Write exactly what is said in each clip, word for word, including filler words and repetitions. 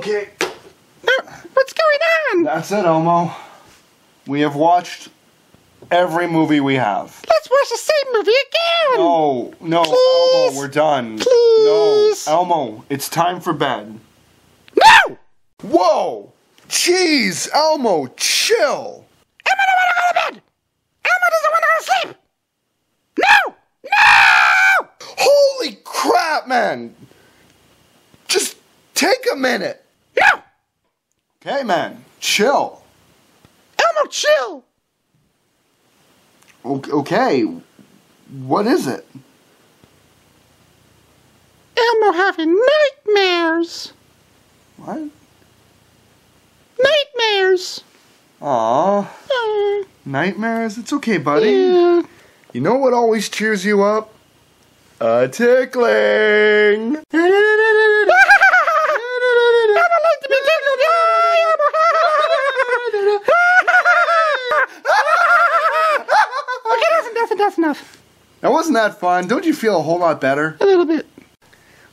Okay. What's going on? That's it, Elmo. We have watched every movie we have. Let's watch the same movie again. No, no, please. Elmo, we're done. Please. No, Elmo, it's time for bed. No! Whoa! Jeez, Elmo, chill. Elmo doesn't want to go to bed. Elmo doesn't want to go to sleep. No! No! Holy crap, man. Just take a minute. No! Okay, man, chill. Elmo, chill. Okay, what is it? Elmo having nightmares. What? Nightmares. Aww. Uh, nightmares? It's okay, buddy. Yeah. You know what always cheers you up? A tickling. That's enough. Now, wasn't that fun? Don't you feel a whole lot better? A little bit.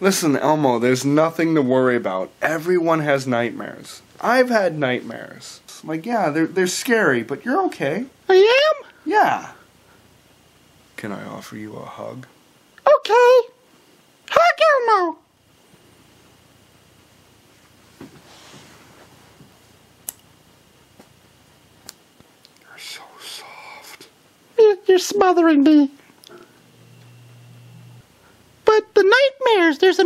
Listen, Elmo, there's nothing to worry about. Everyone has nightmares. I've had nightmares. Like, yeah, they're, they're scary, but you're okay. I am? Yeah. Can I offer you a hug? Okay. Hug, Elmo. You're so soft. You're smothering me. But the nightmares, there's a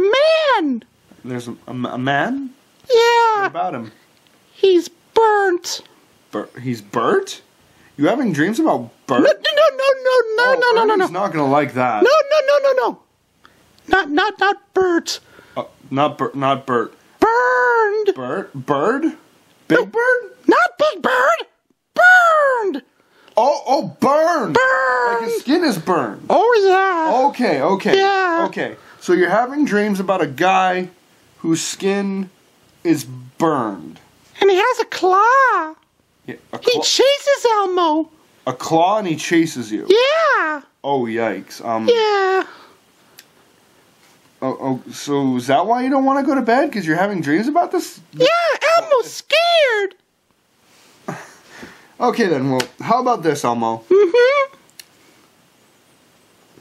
man. There's a, a, a man? Yeah. What about him? He's Bert. Bert. He's Bert? You having dreams about Bert? No, no, no, no, no, oh, no, no, no, no. He's not going to like that. No, no, no, no, no. Not, not, not Bert. Uh, not Bert, not Bert. Burned. Bert? Bird? Big no, Bird? Not Big Bird. Burned. Oh, oh, burned! Burned! Like his skin is burned. Oh, yeah. Okay, okay. Yeah. Okay, so you're having dreams about a guy whose skin is burned. And he has a claw. Yeah, a claw. He chases Elmo. A claw and he chases you? Yeah. Oh, yikes. Um. Yeah. Oh, oh, so is that why you don't want to go to bed? Because you're having dreams about this? Yeah, Elmo's scared. Okay then, well, how about this, Elmo? Mm-hmm.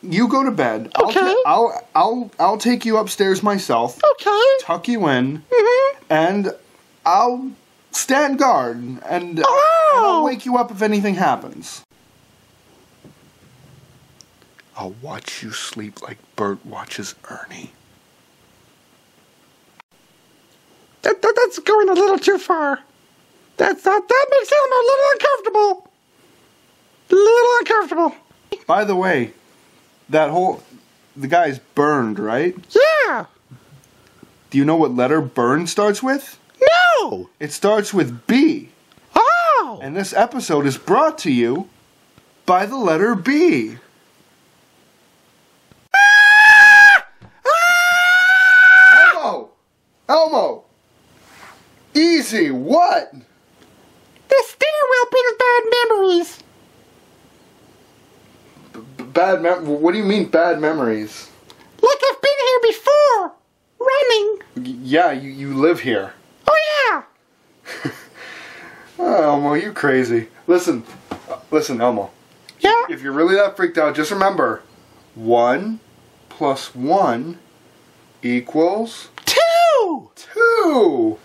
You go to bed. Okay. I'll, I'll, I'll, I'll take you upstairs myself. Okay. Tuck you in. Mm-hmm. And I'll stand guard, and, oh. and I'll wake you up if anything happens. I'll watch you sleep like Bert watches Ernie. That, that, that's going a little too far. That's not, that makes Elmo a little uncomfortable. A little uncomfortable. By the way, that whole, the guy's burned, right? Yeah. Do you know what letter burn starts with? No. It starts with B. Oh. And this episode is brought to you by the letter B. Ah! Ah! Elmo, Elmo, easy, what? The stairwell brings bad memories. B bad mem- What do you mean bad memories? Like I've been here before. Running. Y yeah, you, you live here. Oh, yeah. Oh, Elmo, you're crazy. Listen, uh, listen, Elmo. Yeah? If you're really that freaked out, just remember, one plus one equals... Two! Two!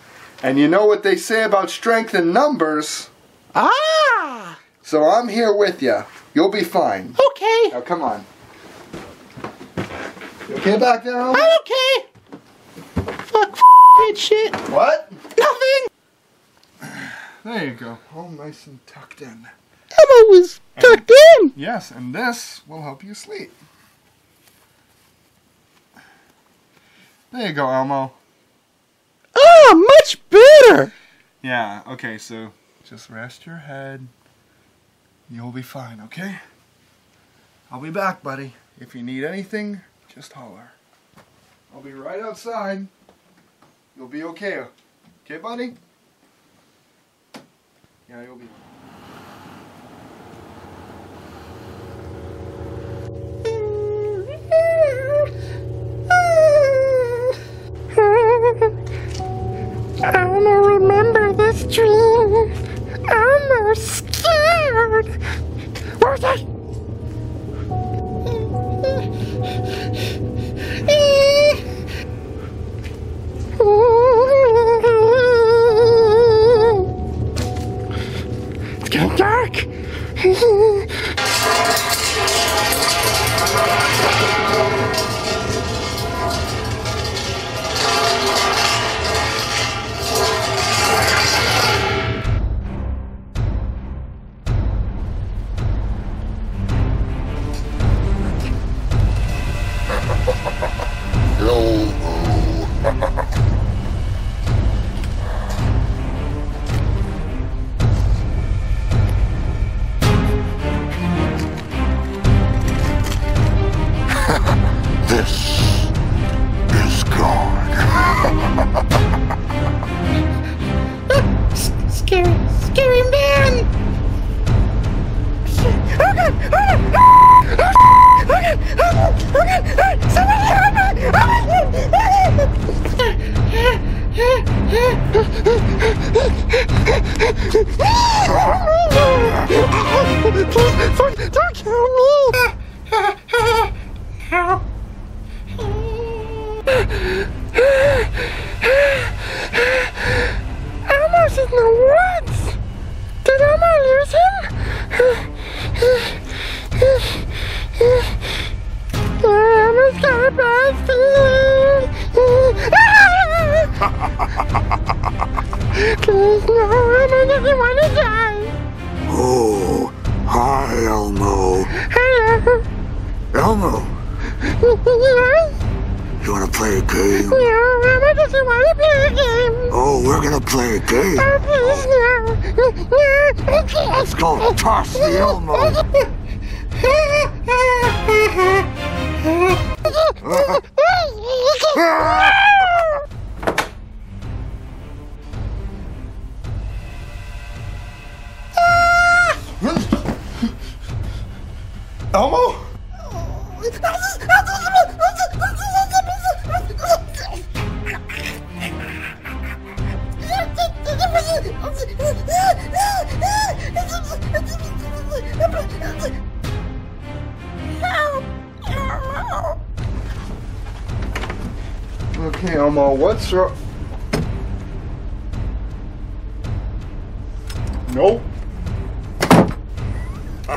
And you know what they say about strength in numbers. Ah! So I'm here with you. You'll be fine. Okay. Now come on. You okay back there, Elmo? I'm okay. Fuck that shit. What? Nothing. There you go. All nice and tucked in. Elmo was tucked and, in. Yes, and this will help you sleep. There you go, Elmo. Oh, much better! Yeah, okay, so just rest your head. You'll be fine, okay? I'll be back, buddy. If you need anything, just holler. I'll be right outside. You'll be okay. Okay, buddy? Yeah, you'll be... getting dark. Please, no, I don't want to die. Oh, hi, Elmo. Hello. Elmo. Yes? You want to play a game? No, Elmo doesn't want to play a game. Oh, we're going to play a game. Oh, please, no. No, I can't. Let's go toss the Elmo. Elmo? Okay, Elmo, what's wrong? Nope. Ha ha ha ha